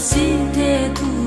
Sambalasi te tu